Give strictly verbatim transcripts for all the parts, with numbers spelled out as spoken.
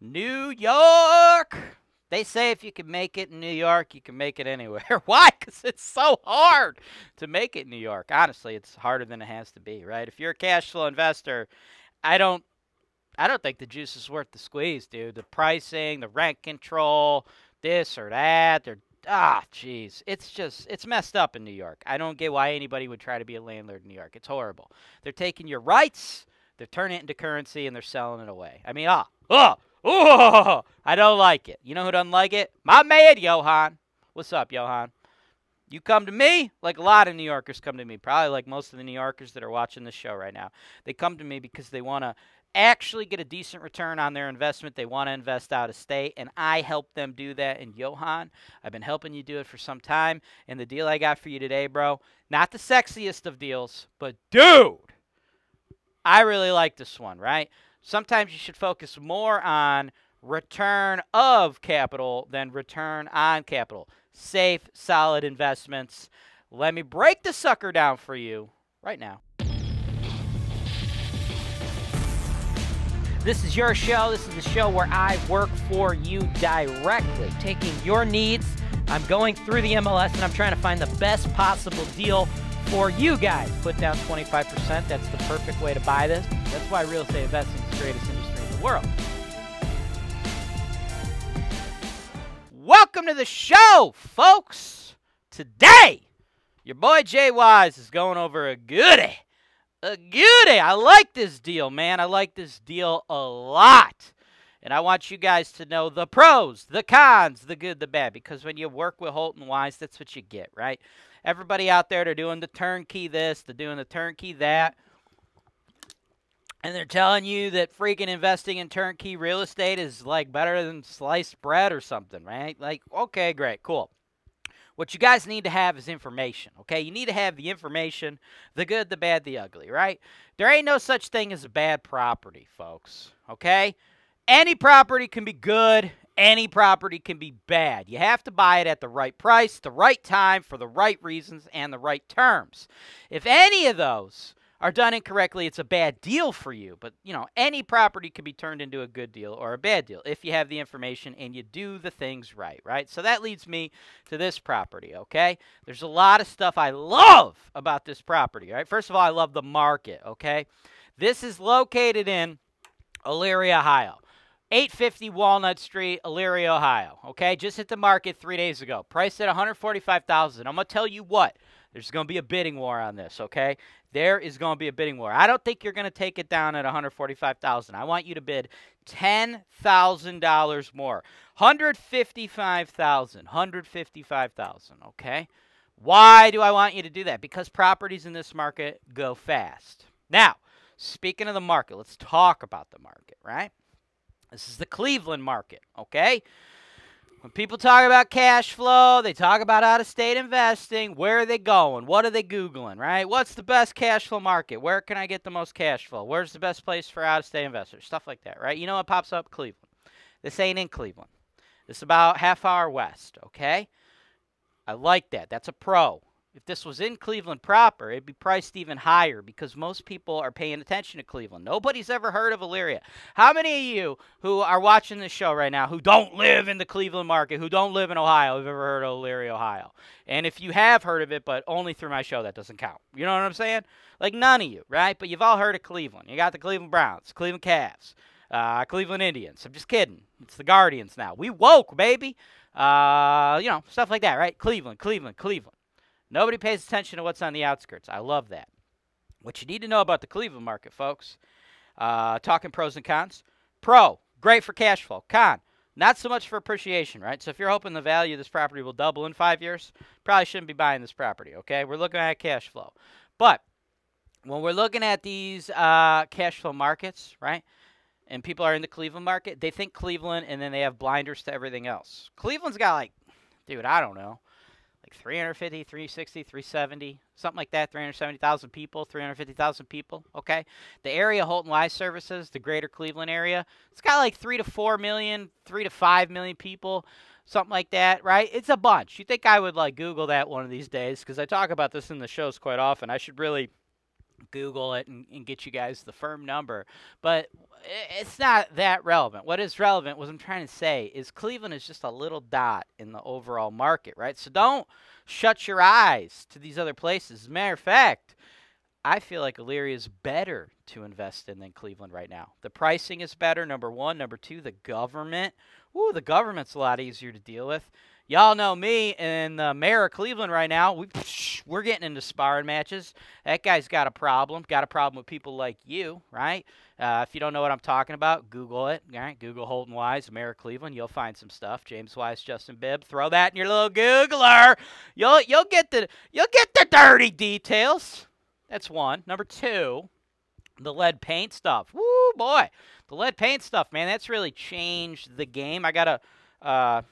New York. They say if you can make it in New York, you can make it anywhere. Why? Because it's so hard to make it in New York. Honestly, it's harder than it has to be, right? If you're a cash flow investor, I don't, I don't think the juice is worth the squeeze, dude. The pricing, the rent control, this or that. They're, ah, jeez. It's just, it's messed up in New York. I don't get why anybody would try to be a landlord in New York. It's horrible. They're taking your rights, they're turning it into currency, and they're selling it away. I mean, ah, ah. Oh, I don't like it. You know who doesn't like it? My man, Johan. What's up, Johan? You come to me like a lot of New Yorkers come to me, probably like most of the New Yorkers that are watching this show right now. They come to me because they want to actually get a decent return on their investment. They want to invest out of state, and I help them do that. And Johan, I've been helping you do it for some time, and the deal I got for you today, bro, not the sexiest of deals, but, dude, I really like this one, right? Sometimes you should focus more on return of capital than return on capital. Safe, solid investments. Let me break the sucker down for you right now. This is your show. This is the show where I work for you directly, taking your needs. I'm going through the M L S, and I'm trying to find the best possible deal for you guys. Put down twenty-five percent. That's the perfect way to buy this. That's why real estate investing is the greatest industry in the world. Welcome to the show, folks. Today, your boy Jay Wise is going over a goodie. A goodie. I like this deal, man. I like this deal a lot. And I want you guys to know the pros, the cons, the good, the bad. Because when you work with Holton Wise, that's what you get, right? Everybody out there, they're doing the turnkey this, they're doing the turnkey that. And they're telling you that freaking investing in turnkey real estate is like better than sliced bread or something, right? Like, okay, great, cool. What you guys need to have is information, okay? You need to have the information, the good, the bad, the ugly, right? There ain't no such thing as a bad property, folks, okay? Any property can be good. Any property can be bad. You have to buy it at the right price, the right time, for the right reasons, and the right terms. If any of those are done incorrectly, it's a bad deal for you. But, you know, any property can be turned into a good deal or a bad deal if you have the information and you do the things right, right? So that leads me to this property, okay? There's a lot of stuff I love about this property, right? First of all, I love the market, okay? This is located in Elyria, Ohio. eight fifty Walnut Street, Elyria, Ohio. Okay, just hit the market three days ago. Priced at one hundred forty-five thousand dollars. I'm going to tell you what. There's going to be a bidding war on this, okay? There is going to be a bidding war. I don't think you're going to take it down at one hundred forty-five thousand dollars. I want you to bid ten thousand dollars more. one hundred fifty-five thousand dollars. one hundred fifty-five thousand dollars, okay? Why do I want you to do that? Because properties in this market go fast. Now, speaking of the market, let's talk about the market, right? This is the Cleveland market, okay? When people talk about cash flow, they talk about out-of-state investing. Where are they going? What are they Googling, right? What's the best cash flow market? Where can I get the most cash flow? Where's the best place for out-of-state investors? Stuff like that, right? You know what pops up? Cleveland. This ain't in Cleveland. This is about half hour west, okay? I like that. That's a pro. If this was in Cleveland proper, it'd be priced even higher because most people are paying attention to Cleveland. Nobody's ever heard of Elyria. How many of you who are watching this show right now who don't live in the Cleveland market, who don't live in Ohio, have ever heard of Elyria, Ohio? And if you have heard of it, but only through my show, that doesn't count. You know what I'm saying? Like none of you, right? But you've all heard of Cleveland. You got the Cleveland Browns, Cleveland Cavs, uh, Cleveland Indians. I'm just kidding. It's the Guardians now. We woke, baby. Uh, you know, stuff like that, right? Cleveland, Cleveland, Cleveland. Nobody pays attention to what's on the outskirts. I love that. What you need to know about the Cleveland market, folks, uh, talking pros and cons. Pro, great for cash flow. Con, not so much for appreciation, right? So if you're hoping the value of this property will double in five years, probably shouldn't be buying this property, okay? We're looking at cash flow. But when we're looking at these uh, cash flow markets, right, and people are in the Cleveland market, they think Cleveland and then they have blinders to everything else. Cleveland's got like, dude, I don't know. three hundred fifty, three sixty, three seventy, something like that, three hundred seventy thousand people, three hundred fifty thousand people, okay? The area Holton Wise services, the greater Cleveland area, it's got like three to four million, three to five million people, something like that, right? It's a bunch. You think I would, like, Google that one of these days because I talk about this in the shows quite often. I should really Google it and, and get you guys the firm number. But it's not that relevant. What is relevant, what I'm trying to say, is Cleveland is just a little dot in the overall market, right? So don't shut your eyes to these other places. As a matter of fact, I feel like Elyria is better to invest in than Cleveland right now. The pricing is better, number one. Number two, the government. Ooh, the government's a lot easier to deal with. Y'all know me and the mayor of Cleveland right now. We, we're getting into sparring matches. That guy's got a problem. Got a problem with people like you, right? Uh, if you don't know what I'm talking about, Google it. All right? Google Holton Wise, mayor of Cleveland. You'll find some stuff. James Wise, Justin Bibb. Throw that in your little Googler. You'll you'll get the you'll get the dirty details. That's one. Number two, the lead paint stuff. Woo, boy. The lead paint stuff, man. That's really changed the game. I got a. Uh,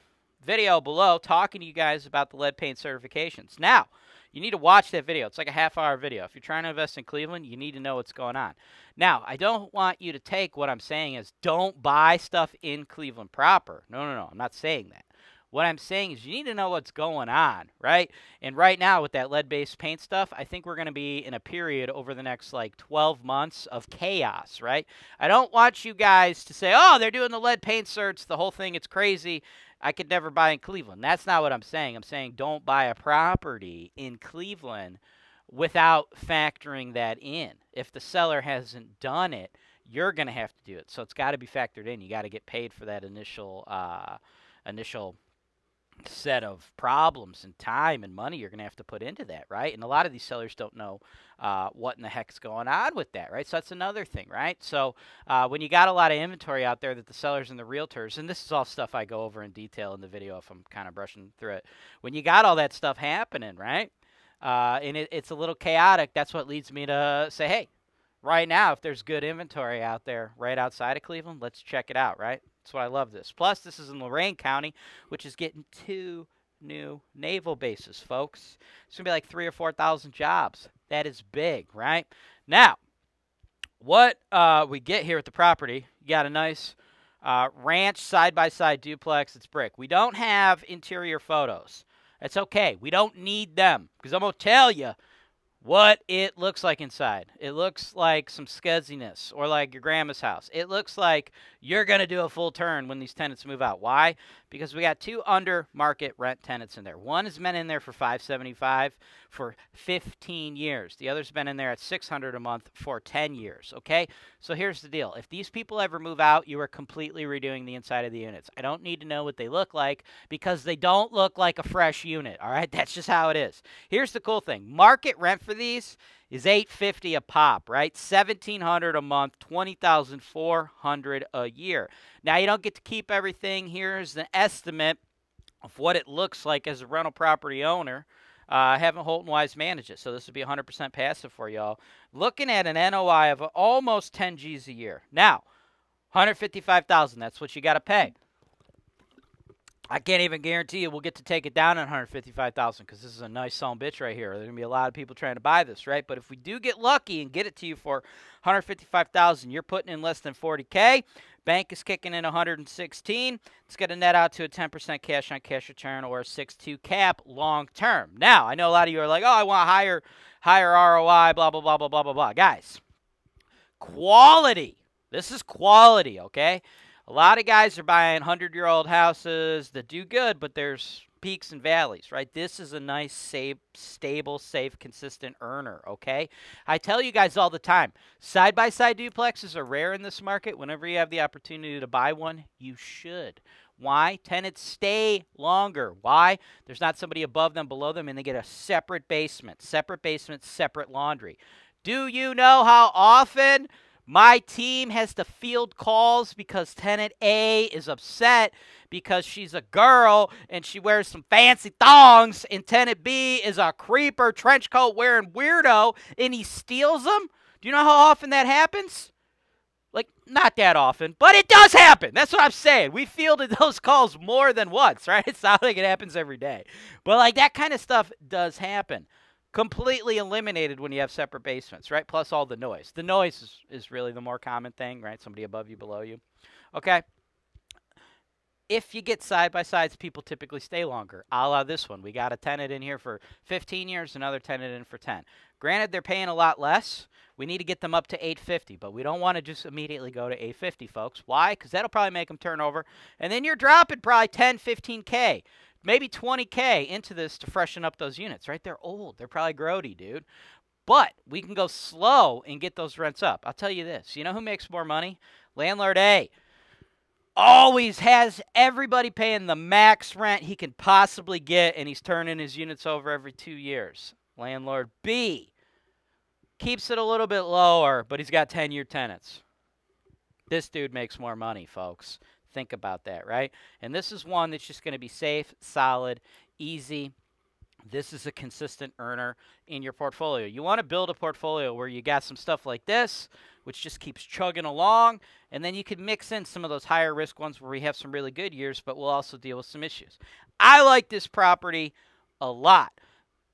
video below talking to you guys about the lead paint certifications. Now, you need to watch that video. It's like a half hour video. If you're trying to invest in Cleveland, you need to know what's going on. Now, I don't want you to take what I'm saying as don't buy stuff in Cleveland proper. No, no, no. I'm not saying that. What I'm saying is you need to know what's going on, right? And right now with that lead-based paint stuff, I think we're going to be in a period over the next like twelve months of chaos, right? I don't want you guys to say, oh, they're doing the lead paint certs, the whole thing, it's crazy. I could never buy in Cleveland. That's not what I'm saying. I'm saying don't buy a property in Cleveland without factoring that in. If the seller hasn't done it, you're going to have to do it. So it's got to be factored in. You got to get paid for that initial uh, initial set of problems and time and money you're going to have to put into that, right? And a lot of these sellers don't know uh, what in the heck's going on with that, right? So that's another thing, right? So uh, when you got a lot of inventory out there that the sellers and the realtors, and this is all stuff I go over in detail in the video if I'm kind of brushing through it. When you got all that stuff happening, right? Uh, and it, it's a little chaotic. That's what leads me to say, hey, right now, if there's good inventory out there right outside of Cleveland, let's check it out, right? That's why I love this. Plus, this is in Lorain County, which is getting two new naval bases, folks. It's going to be like three or four thousand jobs. That is big, right? Now, what uh, we get here at the property, you got a nice uh, ranch side-by-side duplex. It's brick. We don't have interior photos. That's okay. We don't need them because I'm going to tell you what it looks like inside. It looks like some scuzziness or like your grandma's house. It looks like you're going to do a full turn when these tenants move out. Why? Because we got two under market rent tenants in there. One has been in there for five seventy-five for fifteen years. The other's been in there at six hundred a month for ten years, okay? So here's the deal. If these people ever move out, you are completely redoing the inside of the units. I don't need to know what they look like because they don't look like a fresh unit, all right? That's just how it is. Here's the cool thing. Market rent for these is eight fifty a pop, right? seventeen hundred a month, twenty thousand four hundred a year. Now you don't get to keep everything. Here's the estimate of what it looks like as a rental property owner. Uh, having Holton Wise manage it, so this would be one hundred percent passive for y'all. Looking at an N O I of almost ten G's a year. Now, one hundred fifty-five thousand. That's what you got to pay. I can't even guarantee you we'll get to take it down at one hundred fifty-five thousand dollars because this is a nice son of a bitch right here. There's going to be a lot of people trying to buy this, right? But if we do get lucky and get it to you for one hundred fifty-five thousand dollars, you're putting in less than forty K. Bank is kicking in one hundred sixteen. It's going to net out to a ten percent cash-on-cash return or a six point two cap long-term. Now, I know a lot of you are like, oh, I want higher, higher R O I, blah, blah, blah, blah, blah, blah, blah. Guys, quality. This is quality, okay? A lot of guys are buying hundred-year-old houses that do good, but there's peaks and valleys, right? This is a nice, safe, stable, safe, consistent earner, okay? I tell you guys all the time, side-by-side duplexes are rare in this market. Whenever you have the opportunity to buy one, you should. Why? Tenants stay longer. Why? There's not somebody above them, below them, and they get a separate basement, separate basement, separate laundry. Do you know how often my team has to field calls because tenant A is upset because she's a girl and she wears some fancy thongs and tenant B is a creeper trench coat wearing weirdo and he steals them? Do you know how often that happens? Like, not that often, but it does happen. That's what I'm saying. We fielded those calls more than once, right? It's not like it happens every day. But, like, that kind of stuff does happen. Completely eliminated when you have separate basements, right? Plus all the noise. The noise is, is really the more common thing, right? Somebody above you, below you. Okay. if you get side-by-sides, people typically stay longer, a la this one. We got a tenant in here for fifteen years, another tenant in for ten. Granted, they're paying a lot less. We need to get them up to eight fifty, but we don't want to just immediately go to eight fifty, folks. Why? Because that'll probably make them turn over, and then you're dropping probably ten, fifteen K, maybe twenty K into this to freshen up those units, right? They're old. They're probably grody, dude. But we can go slow and get those rents up. I'll tell you this. You know who makes more money? Landlord A always has everybody paying the max rent he can possibly get, and he's turning his units over every two years. Landlord B keeps it a little bit lower, but he's got ten-year tenants. This dude makes more money, folks. Think about that, right? And this is one that's just going to be safe, solid, easy. This is a consistent earner in your portfolio. You want to build a portfolio where you got some stuff like this, which just keeps chugging along, and then you could mix in some of those higher risk ones where we have some really good years, but we'll also deal with some issues. I like this property a lot.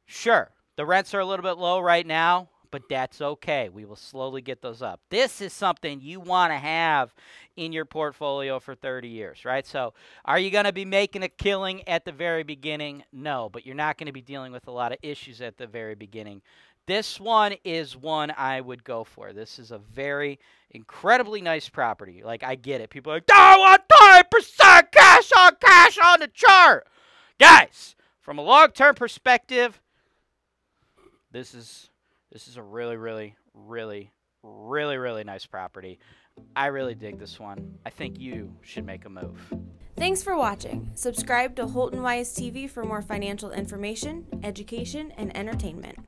Sure, the rents are a little bit low right now, but that's okay. We will slowly get those up. This is something you want to have in your portfolio for thirty years, right? So are you going to be making a killing at the very beginning? No, but you're not going to be dealing with a lot of issues at the very beginning. This one is one I would go for. This is a very incredibly nice property. Like, I get it. People are like, I want twenty percent cash on cash on the chart. Guys, from a long-term perspective, this is... This is a really, really, really, really, really nice property. I really dig this one. I think you should make a move. Thanks for watching. Subscribe to Holton Wise T V for more financial information, education, and entertainment.